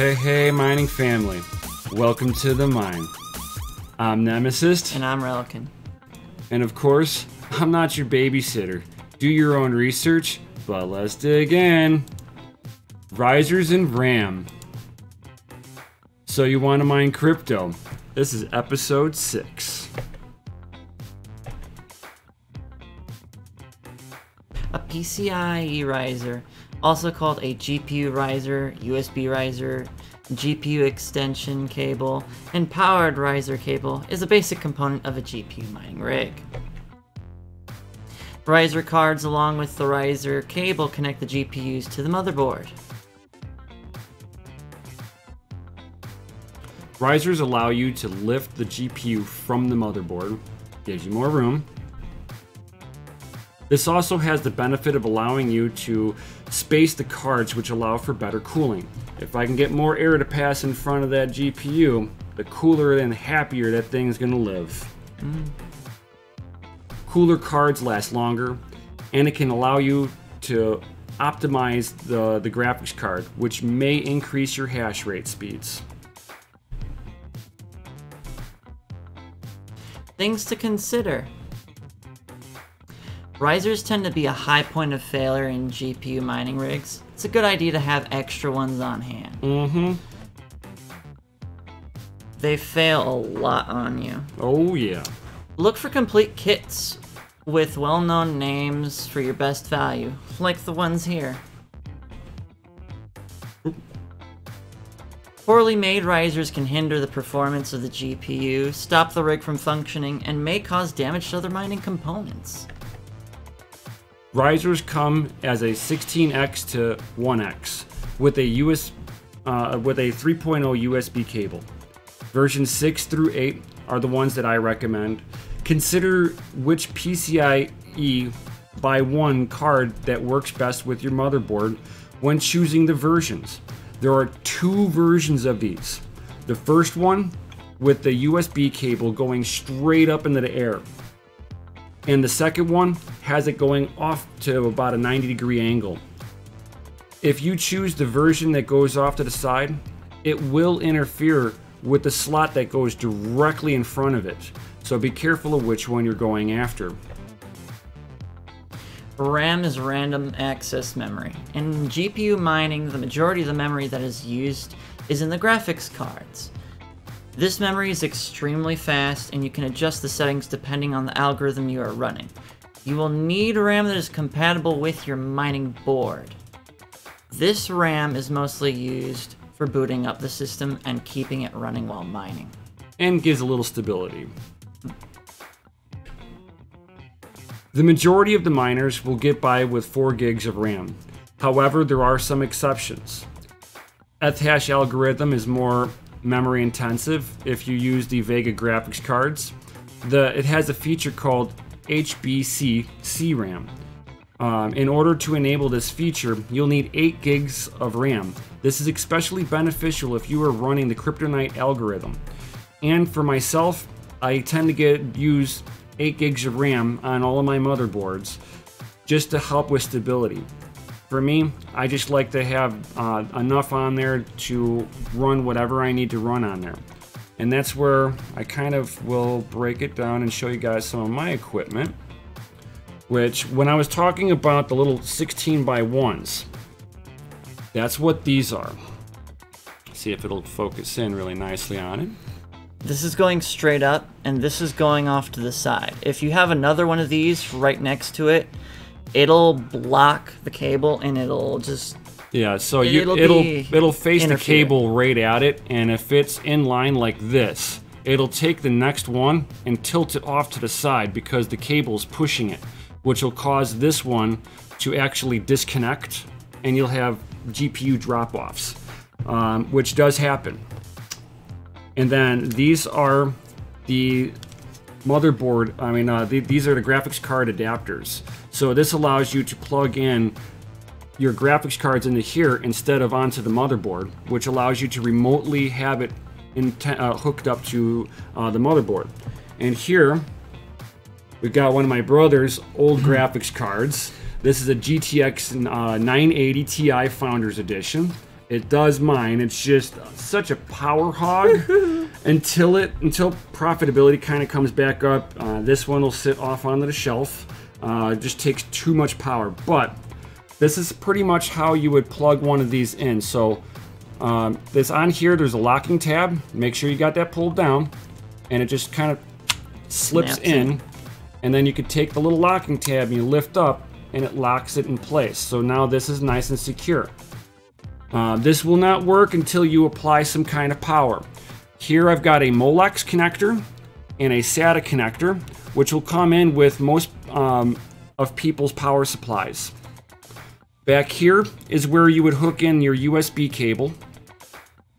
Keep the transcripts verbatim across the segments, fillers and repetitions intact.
Hey, hey, mining family. Welcome to the mine. I'm Nemesis. And I'm Relican. And of course, I'm not your babysitter. Do your own research, but let's dig in. Risers and RAM. So you want to mine crypto. This is episode six. A P C I E riser, also called a G P U riser, U S B riser, G P U extension cable, and powered riser cable, is a basic component of a G P U mining rig. Riser cards along with the riser cable connect the G P Us to the motherboard. Risers allow you to lift the G P U from the motherboard, gives you more room. This also has the benefit of allowing you to space the cards, which allow for better cooling. If I can get more air to pass in front of that G P U, the cooler and happier that thing's gonna live. Mm. Cooler cards last longer, and it can allow you to optimize the, the graphics card, which may increase your hash rate speeds. Things to consider. Risers tend to be a high point of failure in G P U mining rigs. It's a good idea to have extra ones on hand. Mm-hmm. They fail a lot on you. Oh yeah. Look for complete kits with well-known names for your best value, like the ones here. Oop. Poorly made risers can hinder the performance of the G P U, stop the rig from functioning, and may cause damage to other mining components. Risers come as a sixteen X to one X with a U S uh, with a three point oh U S B cable. Versions six through eight are the ones that I recommend. Consider which P C I E by one card that works best with your motherboard when choosing the versions. There are two versions of these. The first one with the U S B cable going straight up into the air. And the second one has it going off to about a ninety degree angle. If you choose the version that goes off to the side, it will interfere with the slot that goes directly in front of it. So be careful of which one you're going after. RAM is random access memory. In G P U mining, the majority of the memory that is used is in the graphics cards. This memory is extremely fast, and you can adjust the settings depending on the algorithm you are running. You will need RAM that is compatible with your mining board. This RAM is mostly used for booting up the system and keeping it running while mining. And gives a little stability. The majority of the miners will get by with four gigs of RAM. However, there are some exceptions. Ethash algorithm is more memory intensive if you use the Vega graphics cards. The, it has a feature called H B C C RAM. Um, in order to enable this feature, you'll need eight gigs of RAM. This is especially beneficial if you are running the kryptonite algorithm. And for myself, I tend to get use eight gigs of RAM on all of my motherboards just to help with stability. For me, I just like to have uh, enough on there to run whatever I need to run on there. And that's where I kind of will break it down and show you guys some of my equipment, which when I was talking about the little sixteen by ones, that's what these are. See if it'll focus in really nicely on it. This is going straight up and this is going off to the side. If you have another one of these right next to it, it'll block the cable and it'll just yeah so you it'll it'll, it'll face interfere. The cable right at it, and if it's in line like this, it'll take the next one and tilt it off to the side because the cable's pushing it, which will cause this one to actually disconnect and you'll have G P U drop-offs, um, which does happen. And then these are the motherboard I mean uh, the, these are the graphics card adapters. So this allows you to plug in your graphics cards into here instead of onto the motherboard, which allows you to remotely have it in uh, hooked up to uh, the motherboard. And here we've got one of my brother's old graphics cards. This is a G T X uh, nine eighty Ti Founders Edition. It does mine. It's just such a power hog until it until profitability kind of comes back up. Uh, this one will sit off onto the shelf. Uh, it just takes too much power. But this is pretty much how you would plug one of these in. So um, this on here, there's a locking tab. Make sure you got that pulled down, and it just kind of slips Snaps in. It. And then you could take the little locking tab and you lift up, and it locks it in place. So now this is nice and secure. Uh, this will not work until you apply some kind of power. Here I've got a Molex connector and a SATA connector, which will come in with most um, of people's power supplies. Back here is where you would hook in your U S B cable.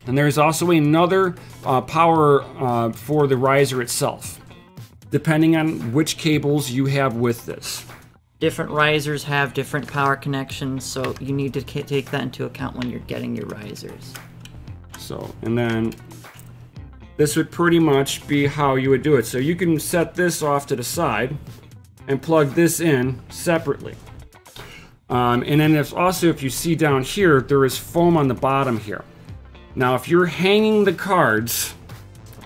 And there's also another uh, power uh, for the riser itself, depending on which cables you have with this. Different risers have different power connections, so you need to take that into account when you're getting your risers. So, and then this would pretty much be how you would do it. So you can set this off to the side and plug this in separately. Um, and then if, also if you see down here, there is foam on the bottom here. Now if you're hanging the cards...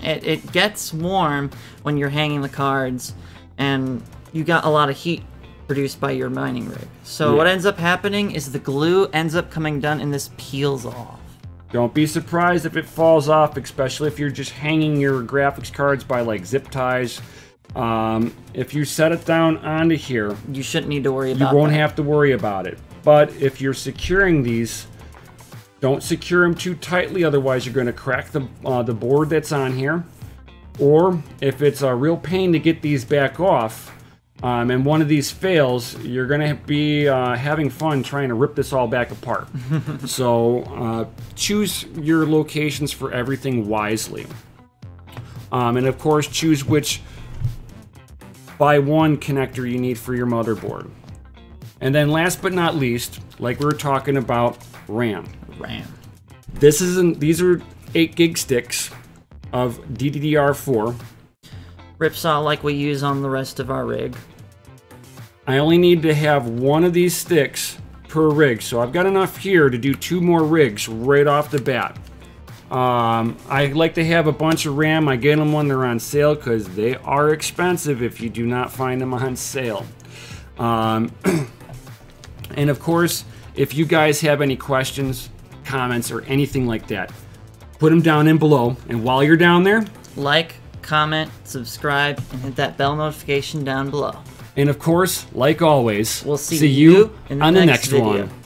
It, it gets warm when you're hanging the cards, and you got a lot of heat produced by your mining rig. So yeah. What ends up happening is the glue ends up coming down and this peels off. Don't be surprised if it falls off, especially if you're just hanging your graphics cards by like zip ties. Um, if you set it down onto here, you shouldn't need to worry about it. You won't that. have to worry about it. But if you're securing these, don't secure them too tightly, otherwise you're going to crack the, uh, the board that's on here. Or if it's a real pain to get these back off, Um, and one of these fails, you're going to be uh, having fun trying to rip this all back apart. So uh, choose your locations for everything wisely. Um, and of course, choose which by one connector you need for your motherboard. And then last but not least, like we were talking about, RAM. RAM. This isn't, these are eight gig sticks of D D R four. Ripsaw, like we use on the rest of our rig. I only need to have one of these sticks per rig, so I've got enough here to do two more rigs right off the bat. Um, I like to have a bunch of RAM. I get them when they're on sale because they are expensive if you do not find them on sale. Um, and of course, if you guys have any questions, comments, or anything like that, put them down in below. And while you're down there, like, comment, subscribe, and hit that bell notification down below. And of course, like always, we'll see, see you, you in the on next the next video. one.